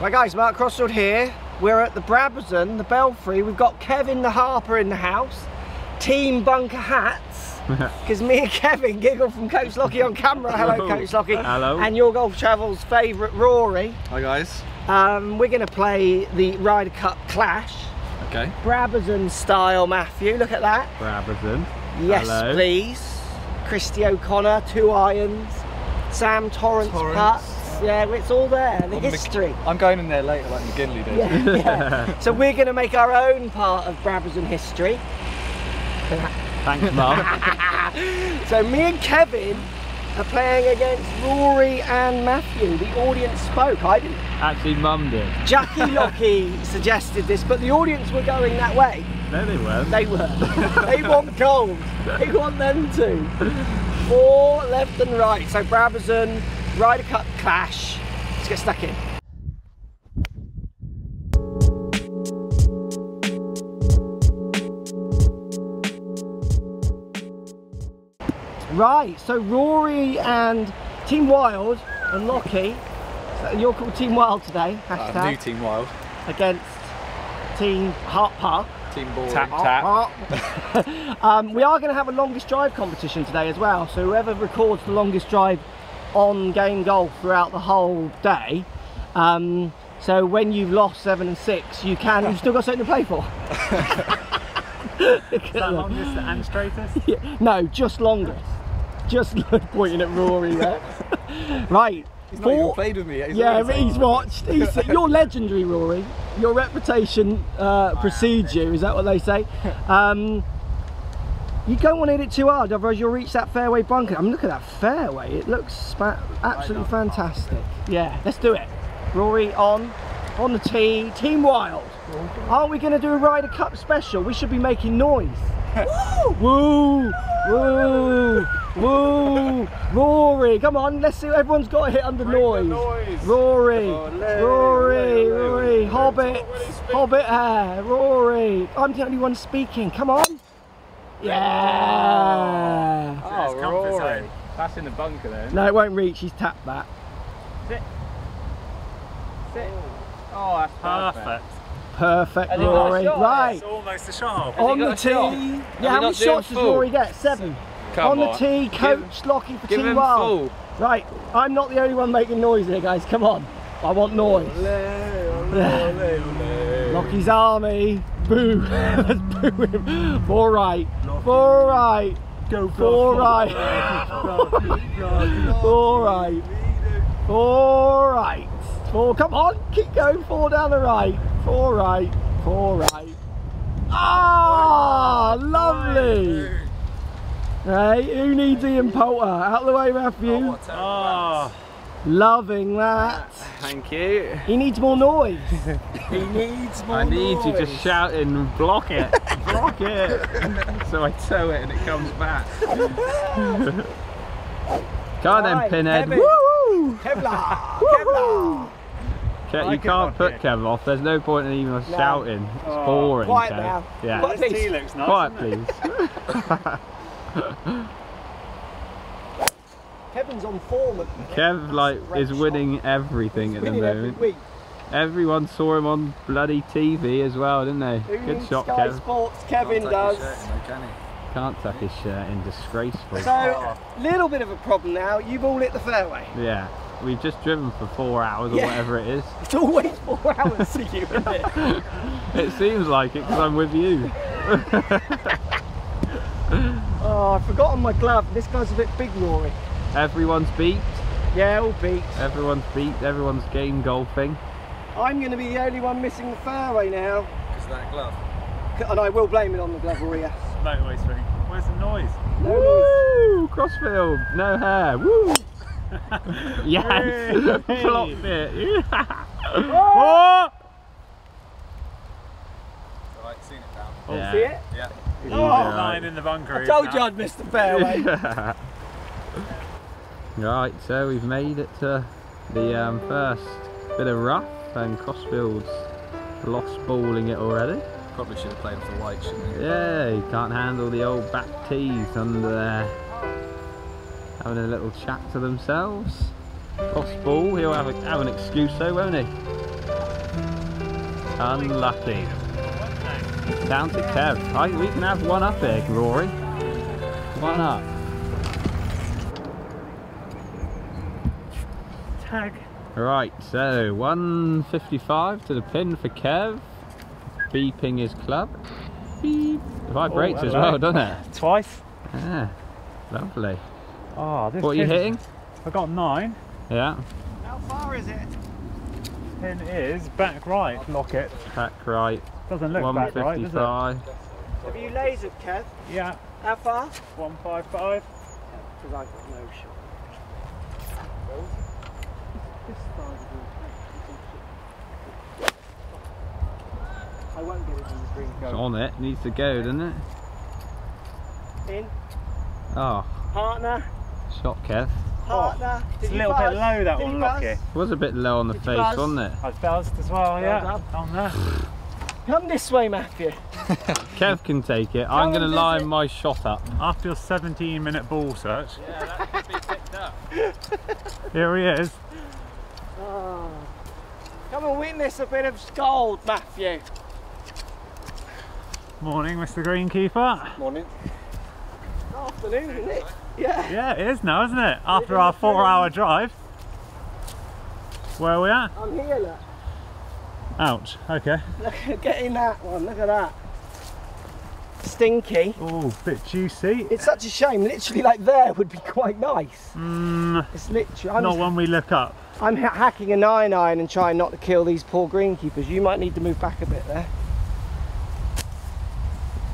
Right guys, Mark Crossfield here. We're at the Brabazon, the Belfry. We've got Kevin the Harper in the house. Team bunker hats. Because me and Kevin giggle from Coach Lockie on camera. Hello, Coach Lockie. Hello. And your golf travel's favourite, Rory. Hi guys. We're going to play the Ryder Cup clash. Okay. Brabazon style, Matthew. Look at that. Brabazon. Yes, hello. Please. Christy O'Connor, 2 irons. Sam Torrance. Putts. Yeah, it's all there, the history. I'm going in there later like McGinley did. Yeah, yeah. So we're going to make our own part of Brabazon history. Thanks, Mark. So me and Kevin are playing against Rory and Matthew. The audience spoke, I didn't. Actually, Mum did. Jackie Lockie suggested this, but the audience were going that way. No, they weren't. They were. They want gold. They want them to. 4 left and right, so Brabazon, Ryder Cup clash. Let's get stuck in. Right, so Rory and Team Wild and Lockie. So you're called Team Wild today. Hashtag. New Team Wild. Against Team Harper. Team Boring. Tap Tap. We are going to have a longest drive competition today as well. So whoever records the longest drive on Game Golf throughout the whole day, so when you've lost 7 and 6, you can, you've still got something to play for. Is that longest and straightest? Yeah. No, just longest. Just pointing at Rory there. Right. He's not even played with me yet. Yeah, he's watched. He's, you're legendary, Rory. Your reputation precedes you, is that what they say? You don't want to hit it too hard, otherwise you'll reach that fairway bunker. I mean, look at that fairway. It looks absolutely fantastic. Yeah, let's do it. Rory on the tee. Team Wild. Aren't we going to do a Ryder Cup special? We should be making noise. Woo! Woo! Woo! Woo! Rory, come on. Let's see what everyone's got to hit under noise. Rory. Rory. Rory. Hobbit. Hobbit hair. Rory. I'm the only one speaking. Come on. Yeah! Oh, Rory. That's in the bunker then. No, it won't reach. He's tapped that. Sit. Sit. Oh, that's perfect. Perfect, Rory. Right. It's almost a shot. On the tee. Yeah, how many shots does Rory get? 7. On the tee, Coach Lockie for Team Wild. Right, I'm not the only one making noise here, guys. Come on. I want noise. Lockie's army. Boo! Let's boo him. 4 right. Go 4 right. 4 right. 4 right. 4. Come on, keep going. 4 down the right. 4 right. 4 right. Ah, lovely. Right, who needs Ian Poulter? Out of the way, Matthew. Ah. Loving that. Thank you. He needs more noise. He needs more noise. I need you to shout and block it. Block it. So I tow it and it comes back. Can't right, then, Pinhead. Woo-hoo! Kevlar! Kevlar! You can't put Kev off. There's no point in even shouting. It's boring. Quiet now. Yeah. Quiet, please. Tea looks nice, quiet, please. Kevin's on form at the moment. Kev is winning everything at the moment. Every week. Everyone saw him on bloody TV as well, didn't they? Who Good shot, Sky Kev. Sports, Kevin does. Shirt, can he? Can't tuck his shirt in, disgraceful. So, a little bit of a problem now. You've all hit the fairway. Yeah, we've just driven for 4 hours or whatever it is. It's always 4 hours to you, isn't it? It seems like it because I'm with you. Oh, I've forgotten my glove. This guy's a bit big, Rory. Everyone's beat. Yeah, all beat. Everyone's beat. Everyone's game golfing. I'm going to be the only one missing the fairway now. Because of that glove. And I will blame it on the glove, Rory. No noise ring. Where's the noise? No Woo! Noise. Crossfield. No hair. Woo! Yes. Flopped it. Oh! It's alright, seen it now. Oh, yeah. See it? Yeah. Oh, line in the bunker. I told you I'd missed the fairway. Yeah. Right, so we've made it to the first bit of rough, and Crossfield's lost balling it already. Probably should have played off the white, shouldn't he? Yeah, he can't handle the old back tees under there. Having a little chat to themselves. Lost ball, he'll have an excuse though, won't he? and Lockie. Down to Kev. Right, we can have one up here, Rory. One up. Tag. Right, so 155 to the pin for Kev. Beeping his club. Beep. It vibrates as well, doesn't it? Twice. Yeah, lovely. Oh, this what are you hitting? I got 9. Yeah. How far is it? Pin is back right, lock it. Back right. Doesn't look back right, does it? Have you lasered, Kev? Yeah. How far? 155. Because I've got no shot. I won't give it to the green. It's on it, needs to go, doesn't it? In. Oh. Partner. Shot, Kev. Partner. Oh, it's a little bit low, that one, Lockie. It was a bit low on the face, wasn't it? I buzzed as well, yeah. On there. Come this way, Matthew. Kev can take it. I'm going to line my shot up. After your 17-minute ball search. Yeah, that could be picked up. Here he is. Oh. Come and witness a bit of scold, Matthew. Morning, Mr. Greenkeeper. Morning. Afternoon, isn't it? Yeah. Yeah, it is now, isn't it? After our 4-hour drive. Where are we at? I'm here, look. Ouch, okay. Look, get in that one, look at that. Stinky. Oh, bit juicy. It's such a shame, literally like there would be quite nice. It's literally... not when we look up. I'm hacking a 9-iron and trying not to kill these poor greenkeepers. You might need to move back a bit there.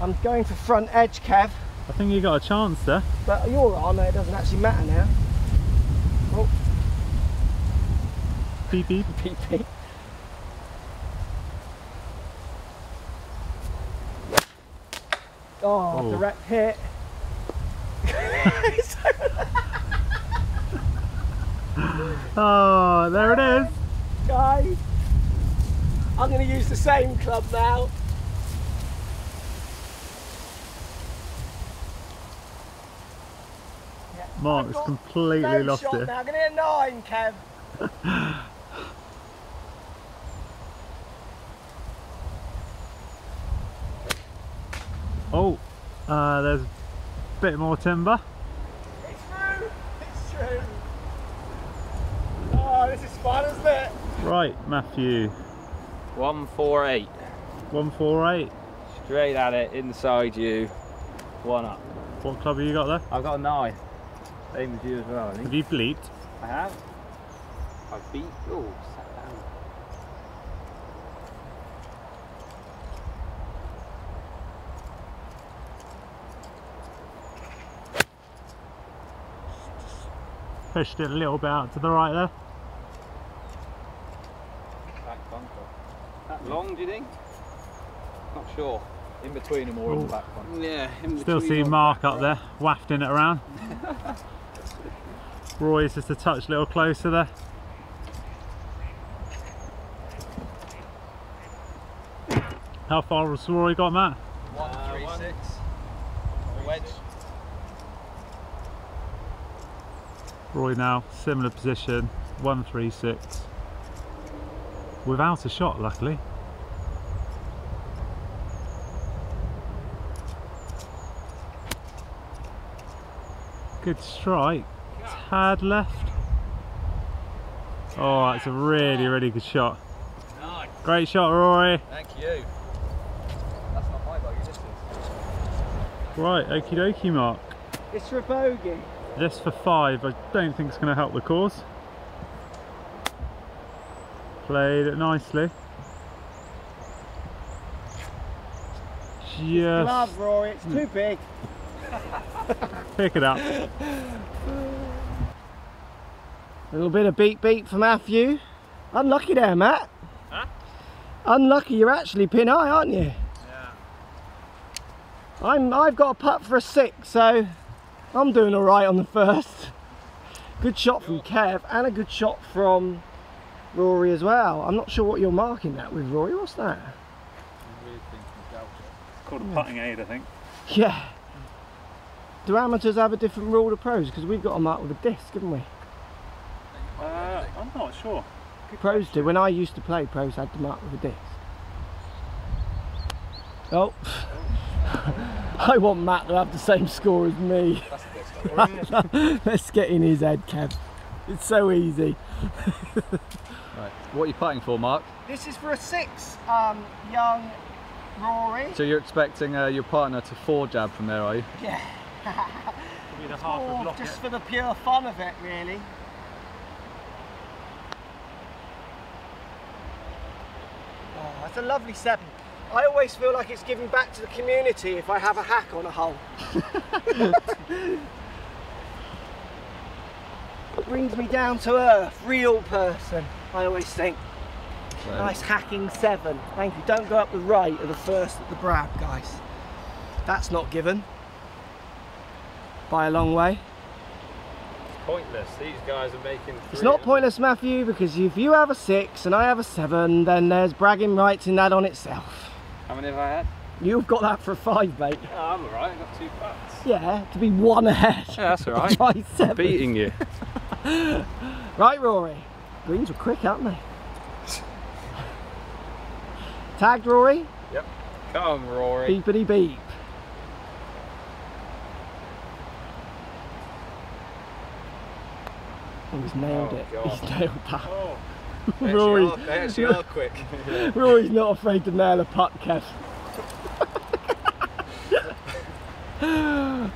I'm going for front edge, Kev. I think you got a chance there. But you're on there, it doesn't actually matter now. Oh. Beep beep. Beep beep. Oh, oh. Direct hit. Oh, there it is. Guys, I'm going to use the same club now. Mark's completely lost it. Now. I'm going to hit a 9, Kev. Oh, there's a bit more timber. It's true. It's true. Oh, this is fun, isn't it? Right, Matthew. 148. 148. Straight at it, inside you. One up. What club have you got there? I've got a 9. Same as you as well, I think. Have you bleeped? I have. I beat. Oh, sat down. Pushed it a little bit out to the right there. Back bunker. That long, do you think? Not sure. In between them or in the back one. Yeah, in between. Still see Mark up there, wafting it around. Roy's just a touch little closer there. How far has Rory got, Matt? 136. Wedge. Roy now, similar position, 136. Without a shot, luckily. Good strike. Tad left. Oh, that's a really, really good shot. Nice. Great shot, Rory. Thank you. That's not my bogey, this is. Right, okie dokie, Mark. It's for a bogey. This for 5. I don't think it's going to help the course. Played it nicely. Just. It's glove, Rory. It's too big. Pick it up. A little bit of beep beep for Matthew. Unlucky there, Matt. Huh? Unlucky, you're actually pin high, aren't you? Yeah. I've got a putt for a 6, so I'm doing alright on the first. Good shot from Kev and a good shot from Rory as well. I'm not sure what you're marking that with, Rory. What's that? Some weird thing from Delta. It's called a putting aid, I think. Yeah. Do amateurs have a different rule to pros? Because we've got a mark with a disc, haven't we? I'm not sure. Pros do. When I used to play, pros had to mark with a disc. Oh, I want Matt to have the same score as me. That's a good score, isn't it? Let's get in his head, Kev. It's so easy. Right, what are you putting for, Mark? This is for a six, young Rory. So you're expecting your partner to four jab from there, are you? Yeah. The oh, just for the pure fun of it, really. Oh, that's a lovely seven. I always feel like it's giving back to the community if I have a hack on a hole. Brings me down to earth, real person, I always think. So. Nice hacking seven. Thank you. Don't go up the right of the first at the Brab, guys. That's not given. By a long way. It's pointless. These guys are making three. It's not pointless, Matthew, because if you have a six and I have a seven, then there's bragging rights in that on itself. How many have I had? You've got that for a five, mate. Oh, I'm alright, I've got two putts. Yeah, to be one ahead. Yeah, that's alright. Try seven. Beating you. Right, Rory. Greens were quick, aren't they? Tagged, Rory? Yep. Come on, Rory. Beepity beep. Oh, he's nailed it. God. He's nailed that. Oh. Rory, quick. Rory's not afraid to nail a putt, Kev.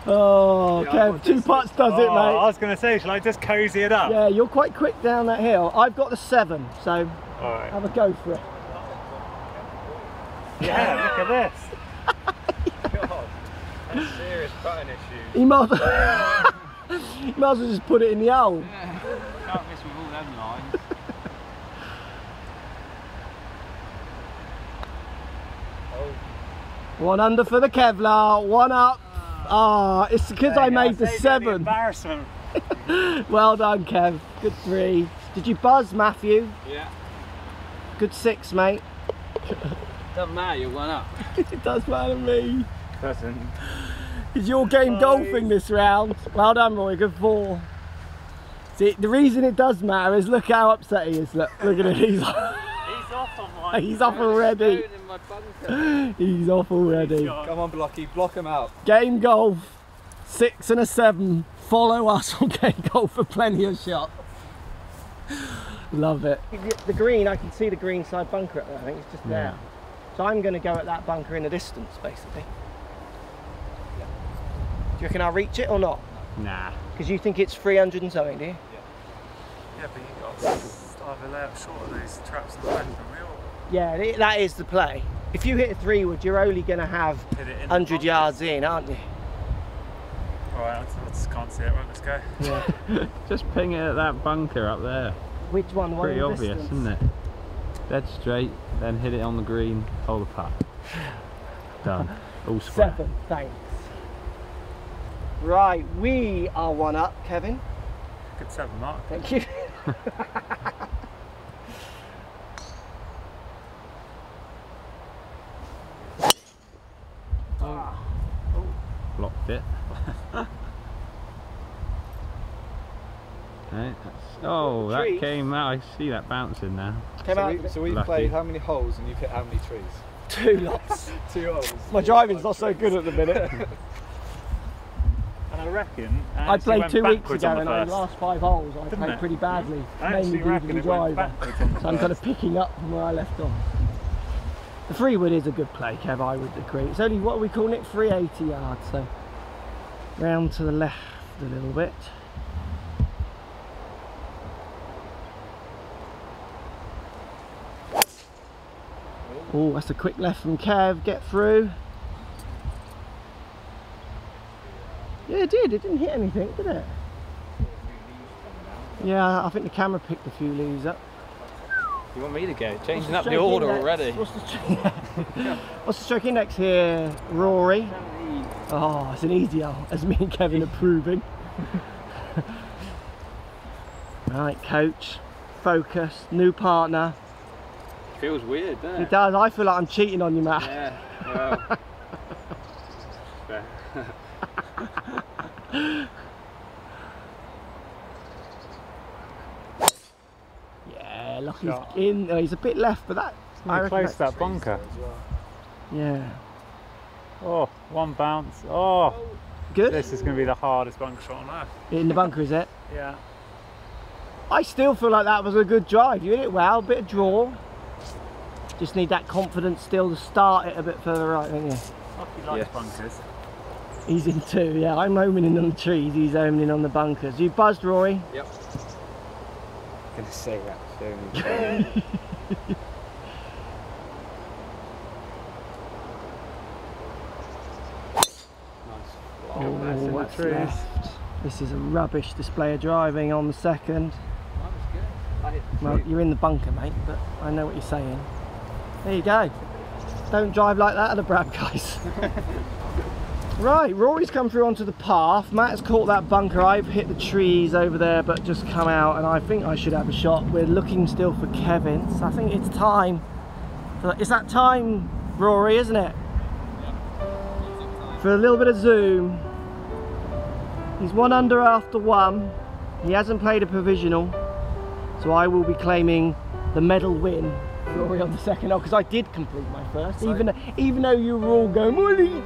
Oh, yeah, Kev, two putts does it, mate. I was going to say, shall I just cozy it up? Yeah, you're quite quick down that hill. I've got the seven, so have a go for it. Yeah, look at this. God, that's serious putting issues. He might as well just put it in the hole. Yeah, can't miss with all them lines. One under for the Kevlar, one up. Ah, it's because I made the seven. Embarrassment. Well done, Kev. Good three. Did you buzz, Matthew? Yeah. Good six, mate. Doesn't matter, you're one up. It does matter to me. Doesn't. It's your game golfing this round. Well done, Roy. Good four. See, the reason it does matter is look how upset he is. Look, look at it. He's off on mine. He's off already. He's off already. Come on, Blocky, block him out. Game Golf, six and a seven. Follow us on Game Golf for plenty of shots. Love it. The green, I can see the green side bunker up there. I think it's just there. So I'm going to go at that bunker in the distance, basically. Yeah. Do you reckon I'll reach it or not? Nah. Because you think it's 300 and something, do you? Yeah. Yeah, but you got to either lay up short of these traps and back from real. Yeah, that is the play. If you hit a three wood, you're only going to have 100 yards in, aren't you? Alright, I just can't see it. Right, let's go. Yeah. Just ping it at that bunker up there. Which one? Pretty obvious, isn't it? Dead straight, then hit it on the green, hold the putt. Done. All square. Seven, thanks. Right, we are one up, Kevin. Good seven, Mark. Thank you. Blocked it. Right, that's, oh, that came out. I see that bouncing now. So we've played how many holes and you've hit how many trees? Two lots. Two holes. My driving's not so good at the minute. And I reckon. I played 2 weeks ago, and the last 5 holes I played pretty badly. Mainly due to the driver. So I'm kind of picking up from where I left off. The three wood is a good play, Kev, I would agree. It's only, what are we calling it, 380 yards, so round to the left a little bit. Oh, that's a quick left from Kev, get through. Yeah, it did, it didn't hit anything, did it? Yeah, I think the camera picked a few leaves up. You want me to go? Changing up the order already. What's the stroke index here, Rory? Oh, it's an easy hole, as me and Kevin are proving. Right, coach, focus, new partner. Feels weird, doesn't it? It does. I feel like I'm cheating on you, Matt. Yeah, well. He's in. He's a bit left, but that. Really close to that bunker. Well. Yeah. Oh, one bounce. Oh, good. This is going to be the hardest bunker shot on earth. In the bunker, is it? Yeah. I still feel like that was a good drive. You hit it well, bit of draw. Just need that confidence still to start it a bit further right, don't you? Lockie likes bunkers. He's in two, yeah. I'm homing in on the trees, he's homing in on the bunkers. You buzzed, Rory? Yep. I'm going to say that soon. Oh, that's left. This is a rubbish display of driving on the second. That was good. I hit the well, you're in the bunker, mate, but I know what you're saying. There you go. Don't drive like that at the Brab, guys. Right, Rory's come through onto the path. Matt's caught that bunker. I've hit the trees over there, but just come out, and I think I should have a shot. We're looking still for Kevin, so I think it's time. It's that time, Rory, isn't it? Yeah. For a little bit of zoom. He's one under after one. He hasn't played a provisional, so I will be claiming the medal win. Rory on the second hole, because I did complete my first. So even though you were all going,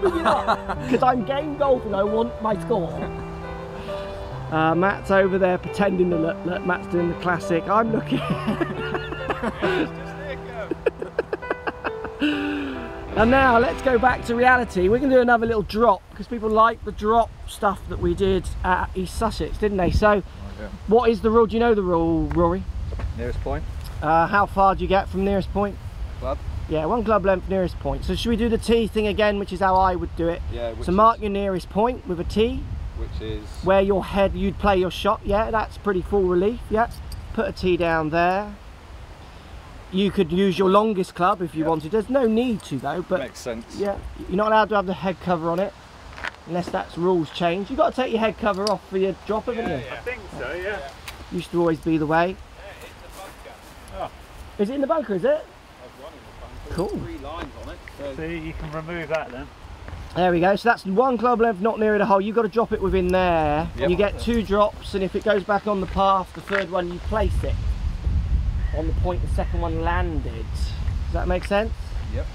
because I'm game golf and I want my score. Matt's over there pretending to look. Look, Matt's doing the classic. I'm looking. And now let's go back to reality. We're going to do another little drop because people like the drop stuff that we did at East Sussex, didn't they? So, what is the rule? Do you know the rule, Rory? Nearest point. How far do you get from nearest point? Club. Yeah, one club length nearest point. So should we do the tee thing again, which is how I would do it? Yeah. So mark your nearest point with a tee. Which is? Where your head, you'd play your shot. Yeah, that's pretty full relief. Yeah. Put a tee down there. You could use your longest club if you wanted. There's no need to though. But makes sense. Yeah. You're not allowed to have the head cover on it. Unless that's rules change. You've got to take your head cover off for your drop, haven't you? Yeah. I think so, yeah. Used to always be the way. Is it in the bunker, is it? I've run in the bunker. Cool. There's 3 lines on it. So you can remove that then. There we go. So that's one club length, not near the hole. You've got to drop it within there. Yep. You get 2 drops, and if it goes back on the path, the third one, you place it on the point the second one landed. Does that make sense? Yep.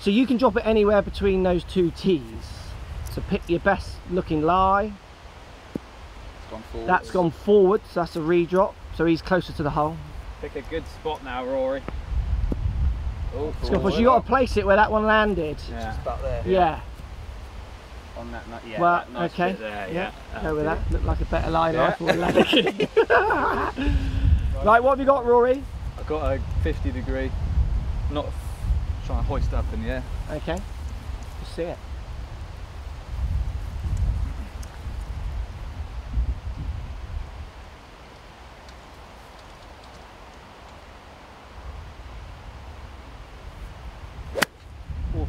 So you can drop it anywhere between those 2 tees. So pick your best looking lie. It's gone forward. That's gone forward, so that's a re-drop. So he's closer to the hole. Pick a good spot now, Rory. Oh, you got to place it where that one landed. Yeah. Just about there. Yeah. On that, that nice bit there. Yeah. Go with that. Looked like a better line after one landed. Right, what have you got, Rory? I've got a 50-degree. I'm not trying to hoist up in the air. Okay. Just see it.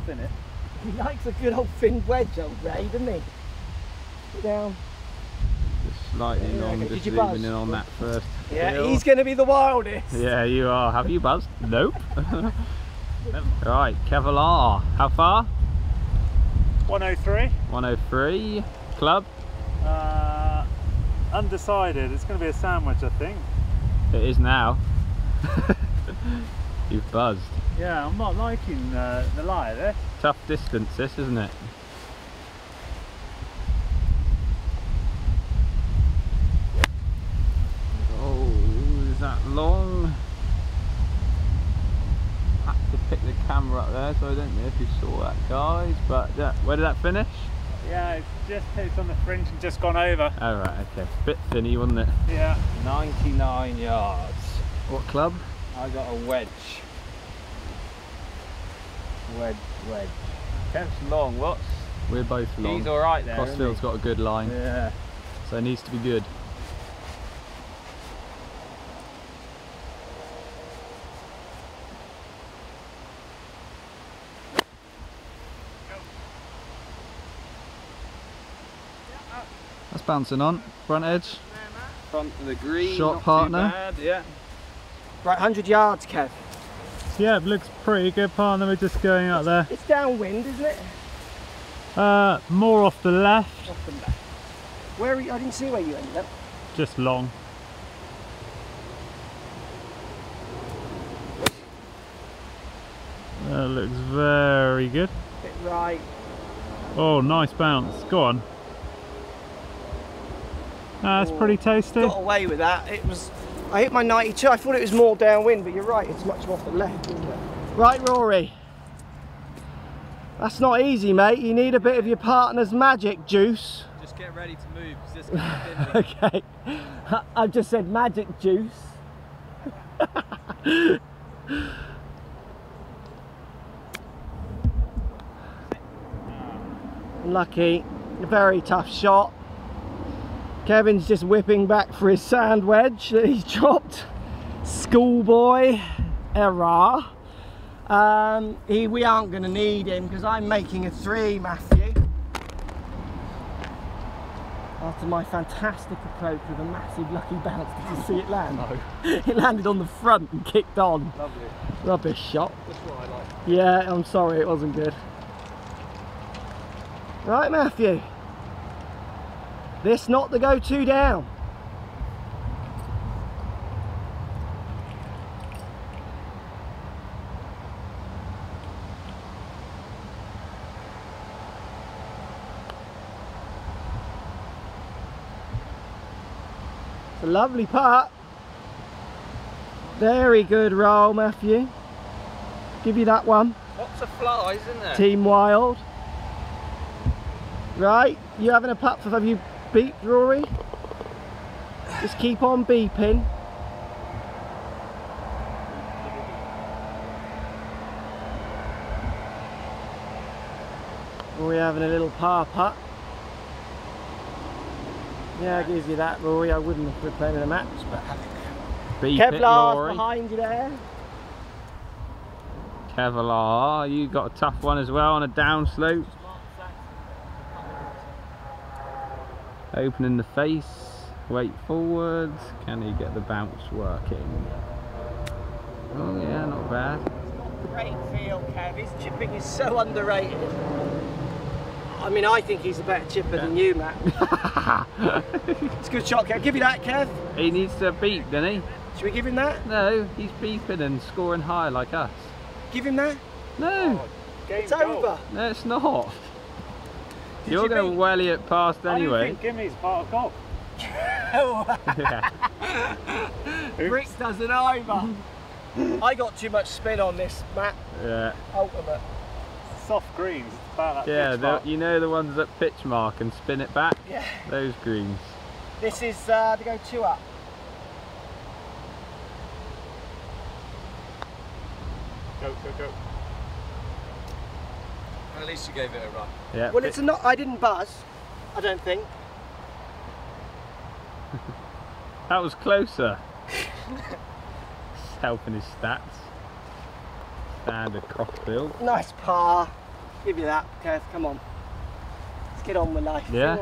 It. He likes a good old thin wedge, old Ray, doesn't he? Sit down. Just slightly long, just zooming in on that first. Yeah, he's going to be the wildest. Yeah, you are. Have you buzzed? Nope. Right, Kevlar. How far? 103. 103. Club? Undecided. It's going to be a sandwich, I think. It is now. You've buzzed. Yeah, I'm not liking the lie there. Tough distance this, isn't it? Oh, is that long? I had to pick the camera up there, so I don't know if you saw that, guys, but where did that finish? Yeah, it's on the fringe and just gone over. Oh right, okay. Bit thinny, wasn't it? Yeah. 99 yards. What club? I got a wedge. Wedge. Kev's long, what's? We're both long. He's alright there. Crossfield's got a good line. Yeah. So it needs to be good. That's bouncing on. Front edge. Front of the green. Shot partner. Not too bad, yeah. Right, 100 yards, Kev. Yeah, it looks pretty good, partner. We're just going out there. It's downwind, isn't it? More off the left. Off the left. Where are you? I didn't see where you ended up. Just long. That looks very good. Bit right. Oh, nice bounce. Go on. That's pretty tasty. Got away with that. It was. I hit my 92. I thought it was more downwind, but you're right. It's much more off the left, isn't it? Right, Rory. That's not easy, mate. You need a bit of your partner's magic juice. Just get ready to move. This okay. I've just said magic juice. Lucky. Very tough shot. Kevin's just whipping back for his sand wedge that he's dropped. Schoolboy error. We aren't going to need him because I'm making a three, Matthew. After my fantastic approach with a massive lucky bounce, did you see it land? No. It landed on the front and kicked on. Lovely. Rubbish shot. That's what I like. Yeah, I'm sorry, it wasn't good. Right, Matthew. This not the go-to down. It's a lovely putt. Very good roll, Matthew. Give you that one. Lots of flies, isn't there? Team Wild. Right, you having a putt for, have you beeped, Rory? Just keep on beeping. Rory having a little par putt. Yeah, I give you that, Rory. I wouldn't have played in a match, but beep it, Rory. Kevlar behind you there. Kevlar, you got a tough one as well on a downslope. Opening the face, weight forwards. Can he get the bounce working? Oh yeah, not bad. It's got great feel, Kev. His chipping is so underrated. I mean, I think he's a better chipper than you, Matt. It's a good shot, Kev. Give you that, Kev. He needs to beep, doesn't he? Should we give him that? No, he's beeping and scoring high like us. Give him that? No. Oh, it's over. No, it's not. You're going to welly it past anyway. I think Gimmy's part of golf. Rick doesn't either. I got too much spin on this, Matt. Yeah. Ultimate. Soft greens. About that pitch mark. You know the ones that pitch mark and spin it back? Yeah. Those greens. This is the go-to up. Go, go, go. At least you gave it a run. Yeah, well, it's not. I didn't buzz. I don't think. That was closer. Helping his stats. Standard Crossfield. Nice par. Give you that, Kev. Come on. Let's get on with life. Yeah.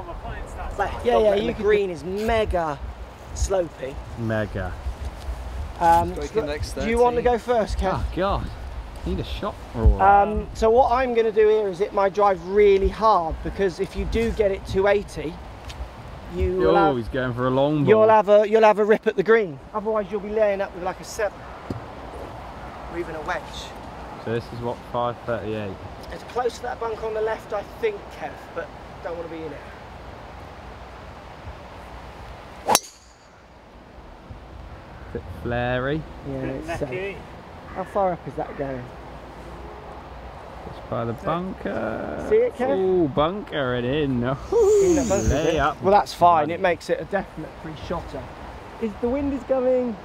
Yeah. You could... green is mega slopey. Mega. Do you want to go first, Kev? Oh God. Need a shot roll. So what I'm going to do here is hit my drive really hard, because if you do get it to 80, you're always going for a long ball. You'll have a rip at the green. Otherwise, you'll be laying up with like a 7 or even a wedge. So this is what, 538. It's close to that bunk on the left, I think, Kev, but don't want to be in it. A bit flary. Yeah, it's how far up is that going? It's by the bunker. See it, Kev? Ooh, bunker it in. Lay up. Well, that's fine. It makes it a definite free-shotter. The wind is going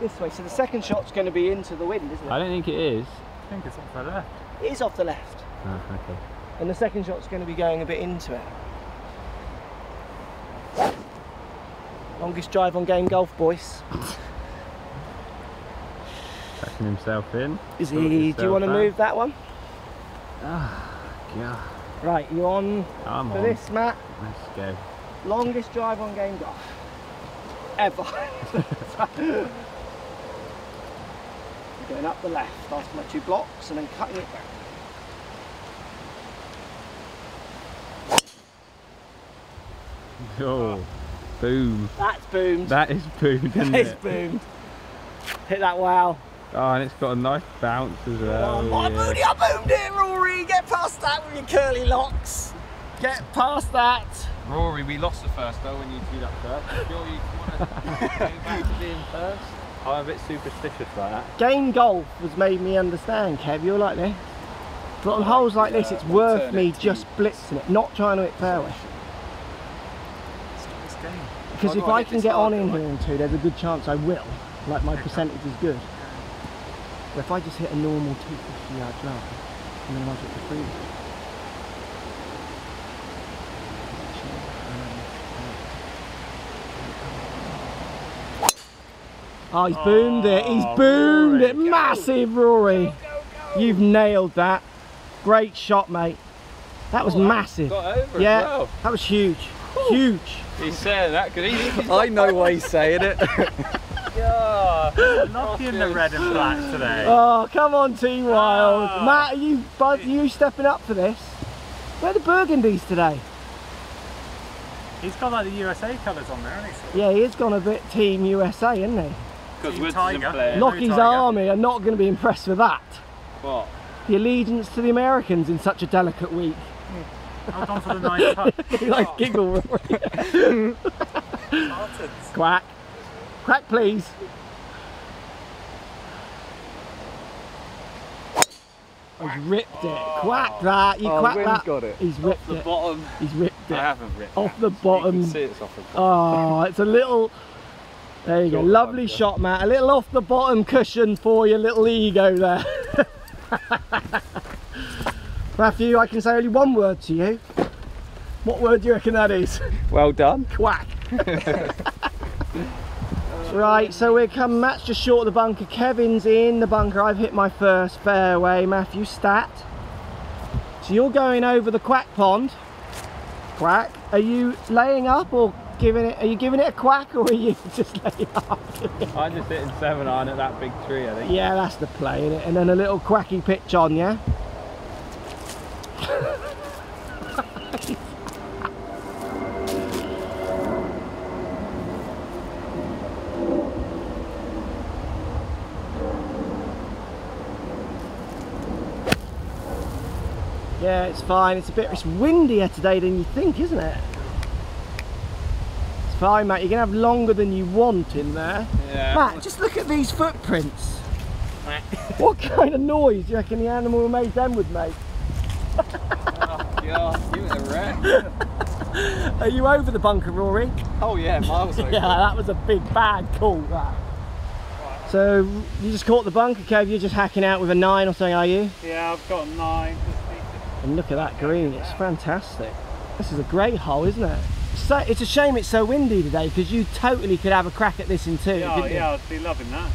this way, so the second shot's going to be into the wind, isn't it? I don't think it is. I think it's off the left. It is off the left. Oh, okay. And the second shot's going to be going a bit into it. Longest drive on Game Golf, boys. Packing himself in. Is he? Do you want to move that one? Ah, God. Right, you on I'm for on. This, Matt? Let's go. Longest drive on Game Golf ever. Going up the left after my 2 blocks and then cutting it back. Oh, boom! That's boomed. That is boomed. That is boomed. Hit that wow. Oh, and it's got a nice bounce as well. Oh, I boomed it, Rory! Get past that with your curly locks. Get past that. Rory, we lost the first though when you did that first. Sure you want to go back to being first? I'm a bit superstitious like that. Game golf has made me understand, Kev, you're like this. But on holes like this, it's worth me just blitzing it, not trying to hit fairway. Because if I can get on in here and two, there's a good chance I will. Like my percentage is good. But if I just hit a normal 250 yard drive, and then I'll get the free. Oh, he's boomed it. He's boomed it. Massive, Rory. Go, go, go. You've nailed that. Great shot, mate. That was massive. Got over yeah, well. That was huge. Ooh. Huge. He's saying that because he's I know why he's saying it. Lockie in the red and black today. Oh, come on, Team Wild. Oh. Matt, are you stepping up for this? Where are the burgundies today? He's got like the USA colours on there, hasn't he? Yeah, he has gone a bit Team USA, isn't he? Lockie's army are not going to be impressed with that. What? The allegiance to the Americans in such a delicate week. I've gone for the nice touch. You like giggle, Rory. Quack. Quack, please. He's ripped it. Quack that. You quack that. Got it. He's ripped it. Off the bottom. He's ripped it. I haven't ripped it. Off the bottom. You can see it's off the bottom. Oh, it's a little... There you go. Lovely shot, Matt. A little off the bottom cushion for your little ego there. Matthew, I can say only one word to you. What word do you reckon that is? Well done. Quack. Right, so we're come Matt's just short of the bunker. Kevin's in the bunker. I've hit my first fairway. Matthew, stat. So you're going over the quack pond. Quack. Are you laying up or... Are you giving it a quack or are you just laying up? I'm just hitting 7 iron at that big tree, I think. Yeah, that's the play, isn't it? And then a little quacky pitch on, yeah? Yeah, it's fine. It's windier today than you think, isn't it? Fine, Matt, you're going to have longer than you want in there. Yeah. Matt, just look at these footprints. What kind of noise do you reckon the animal made them would make? Oh, you were the wreck. Are you over the bunker, Rory? Oh, yeah, miles over. Yeah, that was a big, bad call, that. Right. So, you just caught the bunker, Kev. You're just hacking out with a 9 or something, are you? Yeah, I've got a 9. And look at that green. It's fantastic. This is a great hole, isn't it? So, it's a shame it's so windy today because you totally could have a crack at this in two. Oh, yeah, I'd be loving that.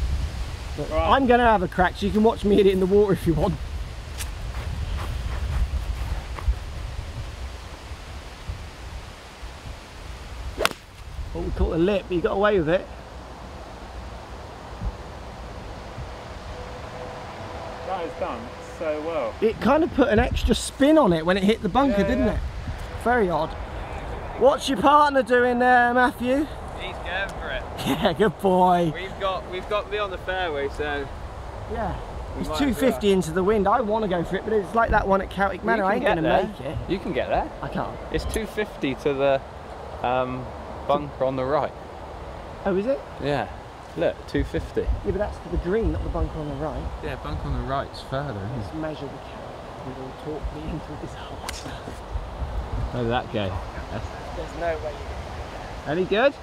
Right. I'm going to have a crack so you can watch me hit it in the water if you want. Oh, we caught the lip, but you got away with it. That is done so well. It kind of put an extra spin on it when it hit the bunker, didn't it? Very odd. What's your partner doing there, Matthew? He's going for it. Yeah, good boy. We've got me on the fairway, so... Yeah. It's 250 into the wind. I want to go for it, but it's like that one at Celtic Manor. I ain't going to make it. You can get there. I can't. It's 250 to the bunker on the right. Oh, is it? Yeah. Look, 250. Yeah, but that's to the green, not the bunker on the right. Yeah, bunker on the right's further, isn't it? Let's measure the count. It will talk me into this hole. Oh, that guy. There's no way you can do that. Any good?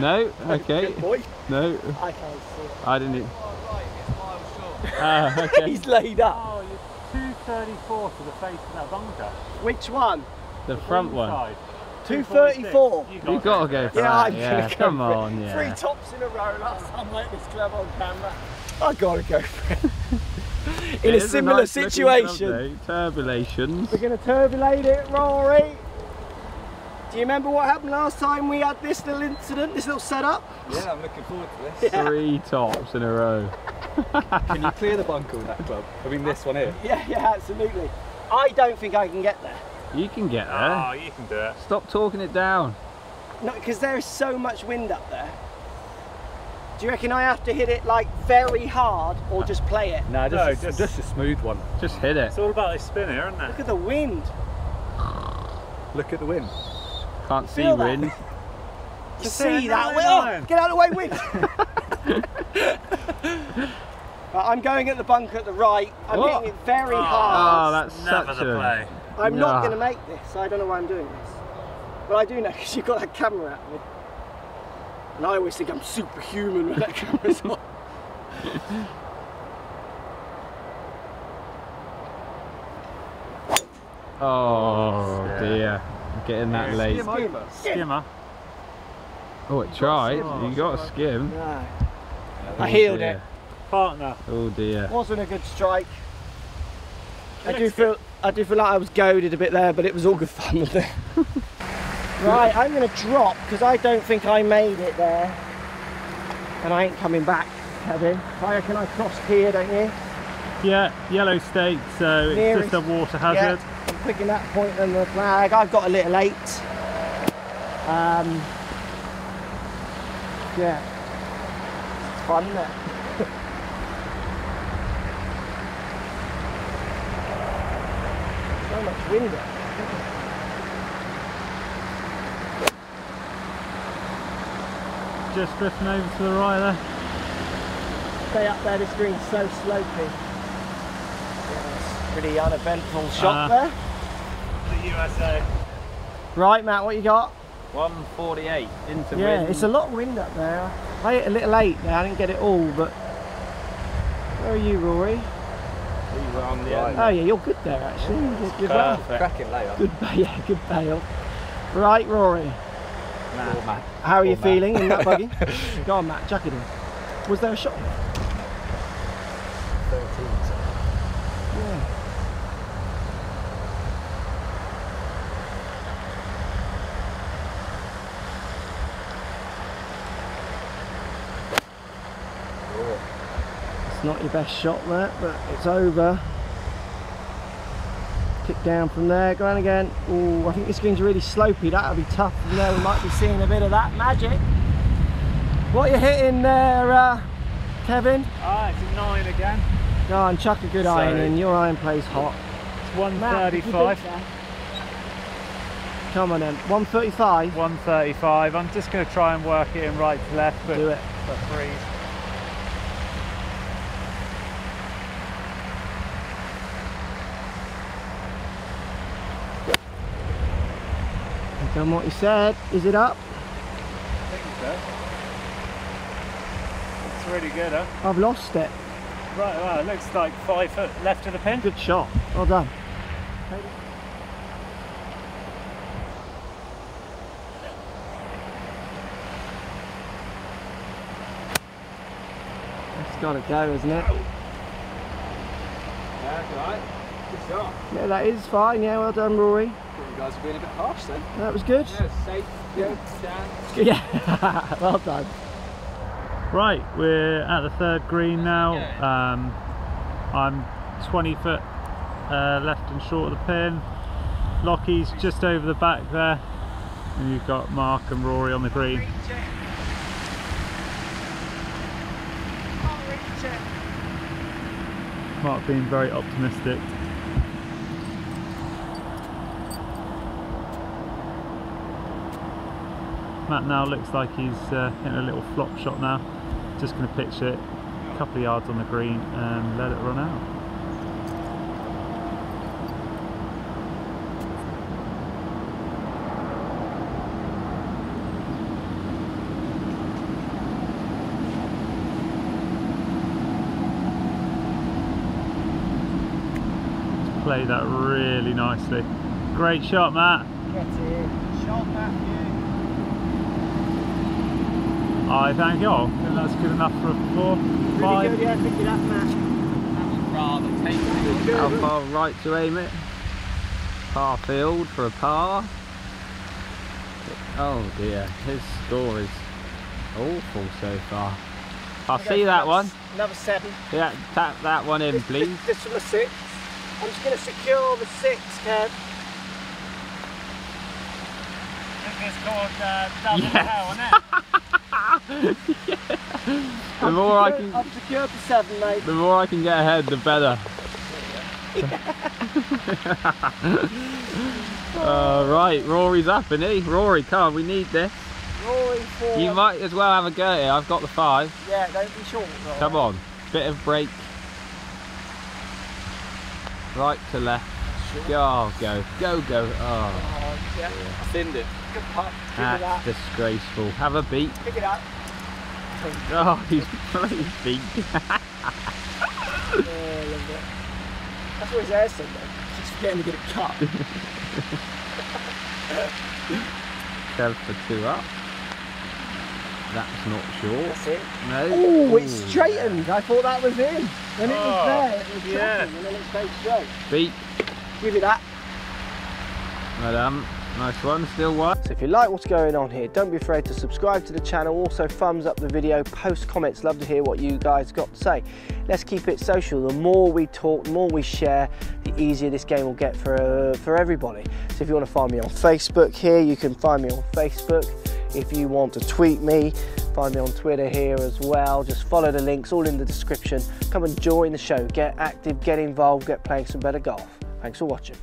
No? Okay. Good boy. No. I can't see it. I didn't. Oh, right, it's miles short. Okay. He's laid up. Oh, you're 234 to the face of that bunker. Which one? The front one. Side. 234. You've got to go for that. Yeah, come on. Yeah. 3 tops in a row last time I hit this club on camera. I got to go for it. In a similar situation. Turbulations. We're going to turbulate it, Rory. Do you remember what happened last time we had this little incident, this little setup? Yeah, I'm looking forward to this. Yeah. 3 tops in a row. Can you clear the bunker with that club? I mean this one here. Yeah, yeah, absolutely. I don't think I can get there. You can get there. Oh, you can do it. Stop talking it down. No, because there is so much wind up there. Do you reckon I have to hit it like very hard or just play it? No, just a smooth one. Just hit it. It's all about this spin here, isn't it? Look at the wind. Look at the wind. Can't see wind. You see that wind? Get out of the way, wind! I'm going at the bunker at the right. I'm hitting it very hard. Oh, that's never the play. I'm not going to make this. I don't know why I'm doing this. But I do know because you've got that camera at me. And I always think I'm superhuman when that camera's on. Oh dear. I'm getting that late. Skimmer. Oh, it tried. You got a skim. No. Oh, I healed it. Partner. Oh dear. Wasn't a good strike. I do feel like I was goaded a bit there, but it was all good fun with it. Right, I'm going to drop because I don't think I made it there. And I ain't coming back, Kevin. I reckon I crossed here, don't you? Yeah, yellow stake, so it's just a water hazard. Yeah, I'm picking that point on the flag. I've got a little late. Yeah. It's fun, isn't it? So much wind there. Just drifting over to the right there. Stay up there, this green's so slopey. Yeah, pretty uneventful shot there. The USA. Right, Matt, what you got? 148 into wind. Yeah, it's a lot of wind up there. I hit a little late there, I didn't get it all, but... Where are you, Rory? You were on the end. Oh yeah, you're good there actually. Yeah. Good cracking layoff. Good, yeah, good bail. Right, Rory. Nah. How are you feeling in that buggy? Go on, Matt, chuck it in. Was there a shot? 13. Yeah. Not your best shot there, but it's over. Kick down from there, go on again. Oh, I think this green's really slopey. That'll be tough from there. We might be seeing a bit of that magic. What are you hitting there, Kevin? It's a 9 again. Go on, chuck a good iron in. Your iron plays hot. It's 135. Come on then, 135? 135. I'm just going to try and work it in right to left, but do it. But freeze. Done what you said. Is it up? I think so. It's really good, huh? I've lost it. Right, well, it looks like 5 foot left of the pin. Good shot. Well done. That's got to go, isn't it? That's right. Good shot. Yeah, that is fine. Yeah, well done, Rory. You guys have been a bit harsh then. That was good. Yeah, safe, good, stand. Yeah, well done. Right, we're at the third green now. Yeah. I'm 20 foot left and short of the pin. Lockie's just over the back there. And you've got Mark and Rory on the green. Mark being very optimistic. Matt now looks like he's hitting a little flop shot now. Just going to pitch it a couple of yards on the green and let it run out. He's played that really nicely. Great shot, Matt. Get it. Shot, Matthew. I thank you all. That's good enough for a 4, 5. Really good, yeah, pick it up, Matt. How far right to aim it? Par field for a par. Oh dear, his score is awful so far. I'll see that one. Another 7. Yeah, tap that one in, please. This from a 6. I'm just going to secure the 6, Kev. I think it's called double hell, isn't it? Yeah. I've secured the 7, mate. The more I can get ahead, the better. Yeah. Right, Rory's up, isn't he? Rory, come on, we need this. Rory, four. You might as well have a go here. I've got the five. Yeah, don't be short, Rory. Come on, bit of break. Right to left. Sure. Go, go, go, go. Oh, yeah. Thinned it. Good putt. That's disgraceful. Have a beat. Pick it up. Oh, he's playing beat. Yeah, I love that. That's what his hair's said though. Just forgetting to get a cut. Go for two up. That's not short. That's it. No. Oh, it's straightened. I thought that was in. When it was there, it was shocking, and then it stayed straight. Beat. Give it that. Madam. Nice one, still one. So if you like what's going on here, don't be afraid to subscribe to the channel, also thumbs up the video, post comments, love to hear what you guys got to say. Let's keep it social. The more we talk, the more we share, the easier this game will get for everybody. So if you want to find me on Facebook here, you can find me on Facebook. If you want to tweet me, find me on Twitter here as well. Just follow the links, all in the description. Come and join the show, get active, get involved, get playing some better golf. Thanks for watching.